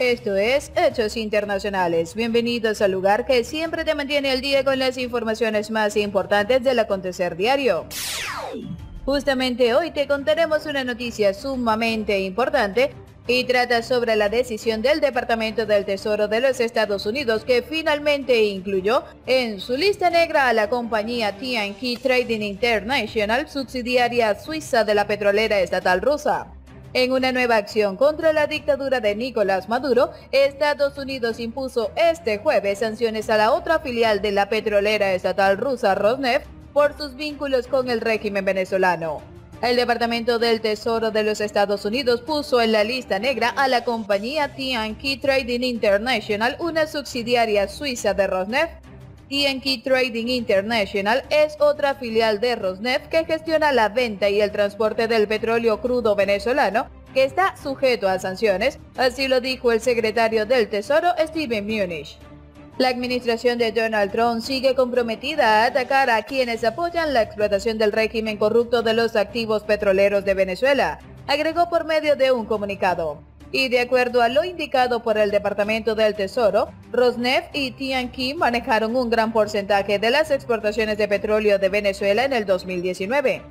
Esto es Hechos Internacionales. Bienvenidos al lugar que siempre te mantiene al día con las informaciones más importantes del acontecer diario. Justamente hoy te contaremos una noticia sumamente importante y trata sobre la decisión del Departamento del Tesoro de los Estados Unidos que finalmente incluyó en su lista negra a la compañía TNK Trading International, subsidiaria suiza de la petrolera estatal rusa. En una nueva acción contra la dictadura de Nicolás Maduro, Estados Unidos impuso este jueves sanciones a la otra filial de la petrolera estatal rusa Rosneft por sus vínculos con el régimen venezolano. El Departamento del Tesoro de los Estados Unidos puso en la lista negra a la compañía Tianqi Trading International, una subsidiaria suiza de Rosneft. Tianqi Trading International es otra filial de Rosneft que gestiona la venta y el transporte del petróleo crudo venezolano, que está sujeto a sanciones, así lo dijo el secretario del Tesoro, Steven T. Mnuchin. La administración de Donald Trump sigue comprometida a atacar a quienes apoyan la explotación del régimen corrupto de los activos petroleros de Venezuela, agregó por medio de un comunicado. Y de acuerdo a lo indicado por el Departamento del Tesoro, Rosneft y Tianqi manejaron un gran porcentaje de las exportaciones de petróleo de Venezuela en el 2019.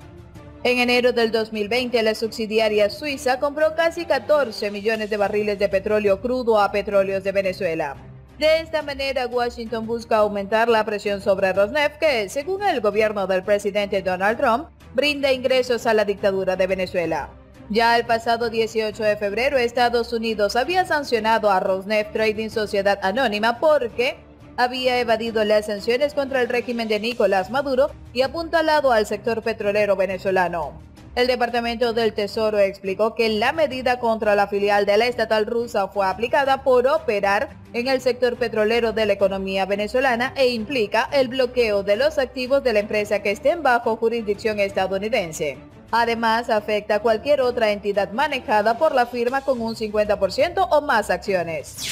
En enero del 2020, la subsidiaria suiza compró casi 14 millones de barriles de petróleo crudo a Petróleos de Venezuela. De esta manera, Washington busca aumentar la presión sobre Rosneft que, según el gobierno del presidente Donald Trump, brinda ingresos a la dictadura de Venezuela. Ya el pasado 18 de febrero, Estados Unidos había sancionado a Rosneft Trading Sociedad Anónima porque había evadido las sanciones contra el régimen de Nicolás Maduro y apuntalado al sector petrolero venezolano. El Departamento del Tesoro explicó que la medida contra la filial de la estatal rusa fue aplicada por operar en el sector petrolero de la economía venezolana e implica el bloqueo de los activos de la empresa que estén bajo jurisdicción estadounidense. Además, afecta a cualquier otra entidad manejada por la firma con un 50% o más acciones.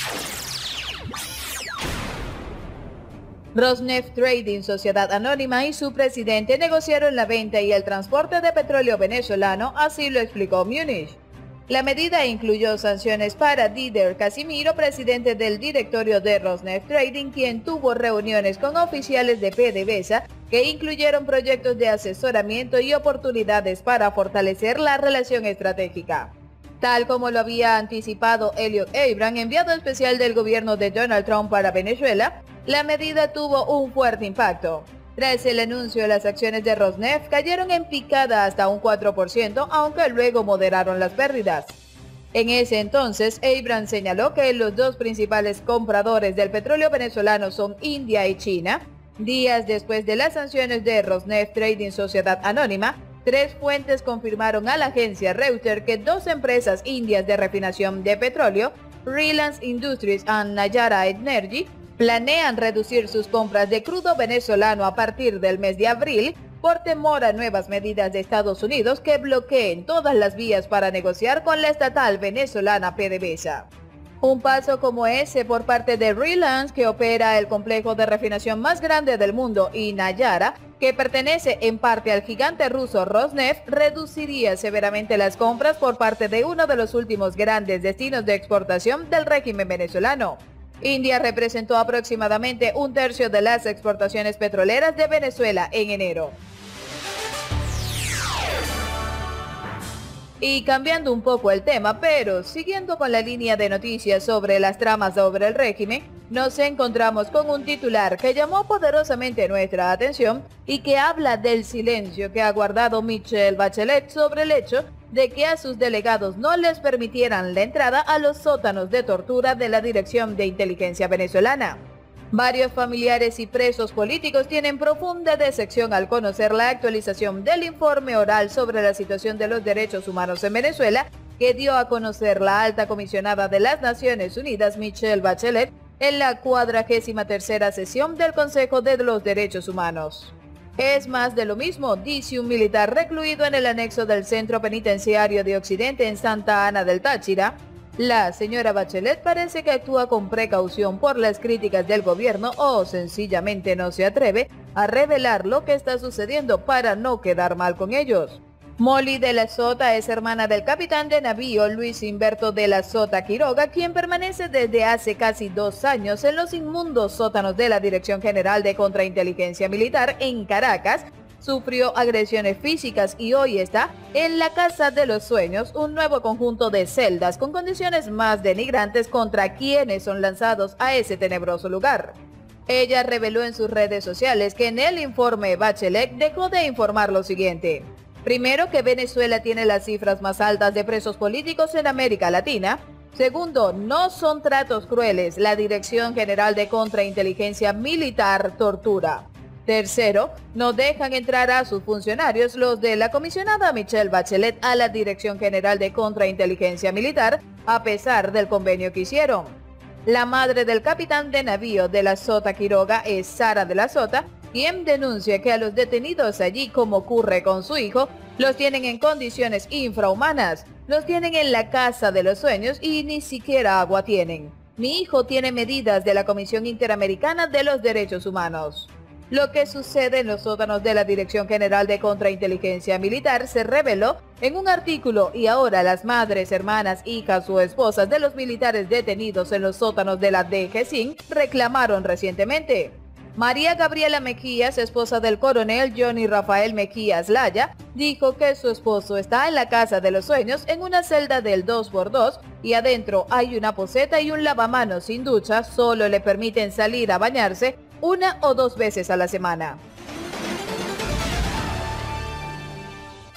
Rosneft Trading Sociedad Anónima y su presidente negociaron la venta y el transporte de petróleo venezolano, así lo explicó Múnich. La medida incluyó sanciones para Didier Casimiro, presidente del directorio de Rosneft Trading, quien tuvo reuniones con oficiales de PDVSA que incluyeron proyectos de asesoramiento y oportunidades para fortalecer la relación estratégica. Tal como lo había anticipado Elliott Abrams, enviado especial del gobierno de Donald Trump para Venezuela, la medida tuvo un fuerte impacto. Tras el anuncio, las acciones de Rosneft cayeron en picada hasta un 4%, aunque luego moderaron las pérdidas. En ese entonces, Abrams señaló que los dos principales compradores del petróleo venezolano son India y China. Días después de las sanciones de Rosneft Trading Sociedad Anónima, tres fuentes confirmaron a la agencia Reuters que dos empresas indias de refinación de petróleo, Reliance Industries y Nayara Energy, planean reducir sus compras de crudo venezolano a partir del mes de abril por temor a nuevas medidas de Estados Unidos que bloqueen todas las vías para negociar con la estatal venezolana PDVSA. Un paso como ese por parte de Reliance, que opera el complejo de refinación más grande del mundo, y Nayara, que pertenece en parte al gigante ruso Rosneft, reduciría severamente las compras por parte de uno de los últimos grandes destinos de exportación del régimen venezolano. India representó aproximadamente un tercio de las exportaciones petroleras de Venezuela en enero. Y cambiando un poco el tema, pero siguiendo con la línea de noticias sobre las tramas sobre el régimen, nos encontramos con un titular que llamó poderosamente nuestra atención y que habla del silencio que ha guardado Michelle Bachelet sobre el hecho de que a sus delegados no les permitieran la entrada a los sótanos de tortura de la Dirección de Inteligencia Venezolana. Varios familiares y presos políticos tienen profunda decepción al conocer la actualización del informe oral sobre la situación de los derechos humanos en Venezuela que dio a conocer la alta comisionada de las Naciones Unidas, Michelle Bachelet, en la 43ª sesión del Consejo de los Derechos Humanos. Es más de lo mismo, dice un militar recluido en el anexo del Centro Penitenciario de Occidente en Santa Ana del Táchira. La señora Bachelet parece que actúa con precaución por las críticas del gobierno o sencillamente no se atreve a revelar lo que está sucediendo para no quedar mal con ellos. Molly de la Sota es hermana del capitán de navío Luis Humberto de la Sota Quiroga, quien permanece desde hace casi 2 años en los inmundos sótanos de la Dirección General de Contrainteligencia Militar en Caracas. Sufrió agresiones físicas y hoy está en la Casa de los Sueños, un nuevo conjunto de celdas con condiciones más denigrantes contra quienes son lanzados a ese tenebroso lugar. Ella reveló en sus redes sociales que en el informe Bachelet dejó de informar lo siguiente. Primero, que Venezuela tiene las cifras más altas de presos políticos en América Latina. Segundo, no son tratos crueles, la Dirección General de Contrainteligencia Militar tortura. Tercero, no dejan entrar a sus funcionarios, los de la comisionada Michelle Bachelet a la Dirección General de Contrainteligencia Militar, a pesar del convenio que hicieron. La madre del capitán de navío de la Sota Quiroga es Sara de la Sota, quien denuncia que a los detenidos allí, como ocurre con su hijo, los tienen en condiciones infrahumanas, los tienen en la Casa de los Sueños y ni siquiera agua tienen. Mi hijo tiene medidas de la Comisión Interamericana de los Derechos Humanos. Lo que sucede en los sótanos de la Dirección General de Contrainteligencia Militar se reveló en un artículo y ahora las madres, hermanas, hijas o esposas de los militares detenidos en los sótanos de la DGCIN reclamaron recientemente. María Gabriela Mejías, esposa del coronel Johnny Rafael Mejías Laya, dijo que su esposo está en la Casa de los Sueños en una celda del 2x2 y adentro hay una poceta y un lavamanos sin ducha, solo le permiten salir a bañarse una o dos veces a la semana.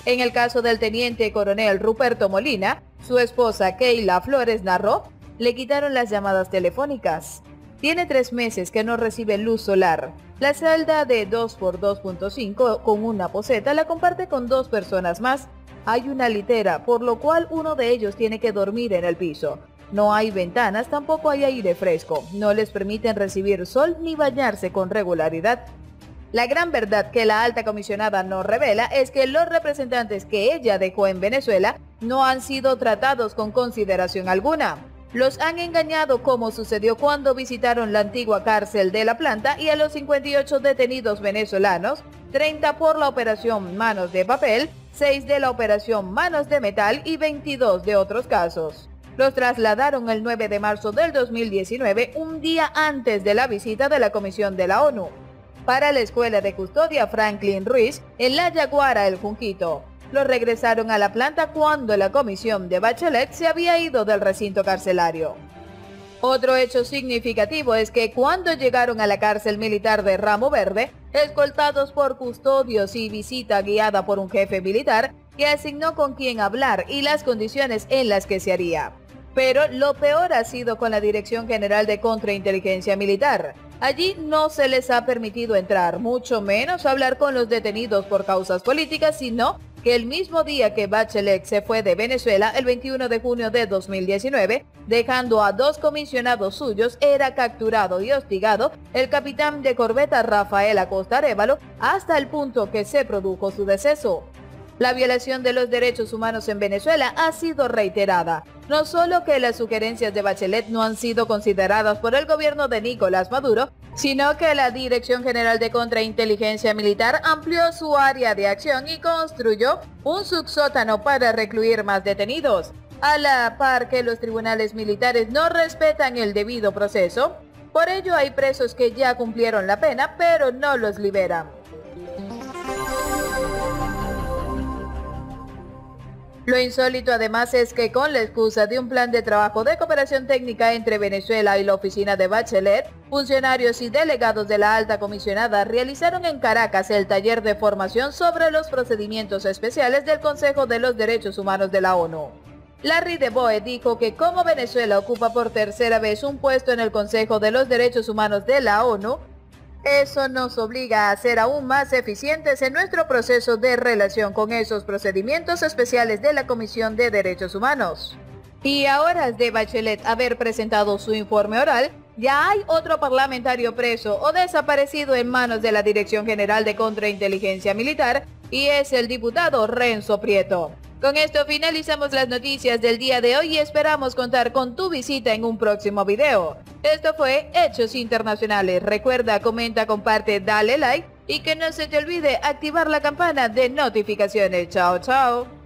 En el caso del teniente coronel Ruperto Molina, su esposa Keila Flores narró, le quitaron las llamadas telefónicas. Tiene 3 meses que no recibe luz solar. La celda de 2x2.5 con una poceta la comparte con 2 personas más. Hay una litera, por lo cual uno de ellos tiene que dormir en el piso. No hay ventanas, tampoco hay aire fresco. No les permiten recibir sol ni bañarse con regularidad. La gran verdad que la alta comisionada no revela es que los representantes que ella dejó en Venezuela no han sido tratados con consideración alguna. Los han engañado, como sucedió cuando visitaron la antigua cárcel de La Planta, y a los 58 detenidos venezolanos, 30 por la operación Manos de Papel, 6 de la operación Manos de Metal y 22 de otros casos. Los trasladaron el 9 de marzo del 2019, un día antes de la visita de la Comisión de la ONU, para la Escuela de Custodia Franklin Ruiz, en la Yaguara, El Junquito. Los regresaron a La Planta cuando la Comisión de Bachelet se había ido del recinto carcelario. Otro hecho significativo es que cuando llegaron a la cárcel militar de Ramo Verde, escoltados por custodios y visita guiada por un jefe militar, que asignó con quién hablar y las condiciones en las que se haría. Pero lo peor ha sido con la Dirección General de Contrainteligencia Militar. Allí no se les ha permitido entrar, mucho menos hablar con los detenidos por causas políticas, sino que el mismo día que Bachelet se fue de Venezuela, el 21 de junio de 2019, dejando a 2 comisionados suyos, era capturado y hostigado el capitán de corbeta Rafael Acosta Arévalo, hasta el punto que se produjo su deceso. La violación de los derechos humanos en Venezuela ha sido reiterada. No solo que las sugerencias de Bachelet no han sido consideradas por el gobierno de Nicolás Maduro, sino que la Dirección General de Contrainteligencia Militar amplió su área de acción y construyó un subsótano para recluir más detenidos. A la par que los tribunales militares no respetan el debido proceso, por ello hay presos que ya cumplieron la pena, pero no los liberan. Lo insólito además es que con la excusa de un plan de trabajo de cooperación técnica entre Venezuela y la oficina de Bachelet, funcionarios y delegados de la alta comisionada realizaron en Caracas el taller de formación sobre los procedimientos especiales del Consejo de los Derechos Humanos de la ONU. Larry DeBoe dijo que como Venezuela ocupa por 3.ª vez un puesto en el Consejo de los Derechos Humanos de la ONU, eso nos obliga a ser aún más eficientes en nuestro proceso de relación con esos procedimientos especiales de la Comisión de Derechos Humanos. Y a horas de Bachelet haber presentado su informe oral, ya hay otro parlamentario preso o desaparecido en manos de la Dirección General de Contrainteligencia Militar, y es el diputado Renzo Prieto. Con esto finalizamos las noticias del día de hoy y esperamos contar con tu visita en un próximo video. Esto fue Hechos Internacionales. Recuerda, comenta, comparte, dale like y que no se te olvide activar la campana de notificaciones. Chao, chao.